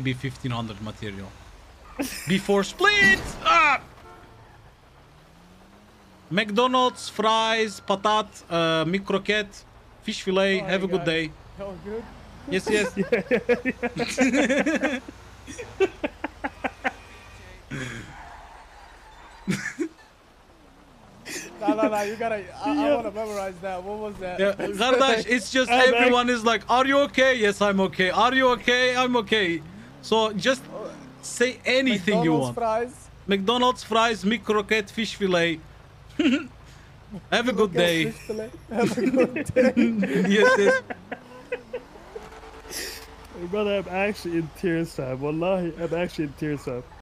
to be 1500 material. Before split! Ah! McDonald's, fries, patat, meat croquette, fish fillet. Oh, have a good day. Oh, good? Yes, yes. Yeah. No, you gotta, I wanna memorize that. What was that? Yeah, Zardash, it's just everyone is like, are you okay? Yes, I'm okay. Are you okay? I'm okay. So just say anything McDonald's you want. Fries. McDonald's fries, meat croquette, fish fillet. Have a good day. Have a good day. Yes, yes. Brother, I'm actually in tears, Sam. Wallahi, I'm actually in tears, Sam.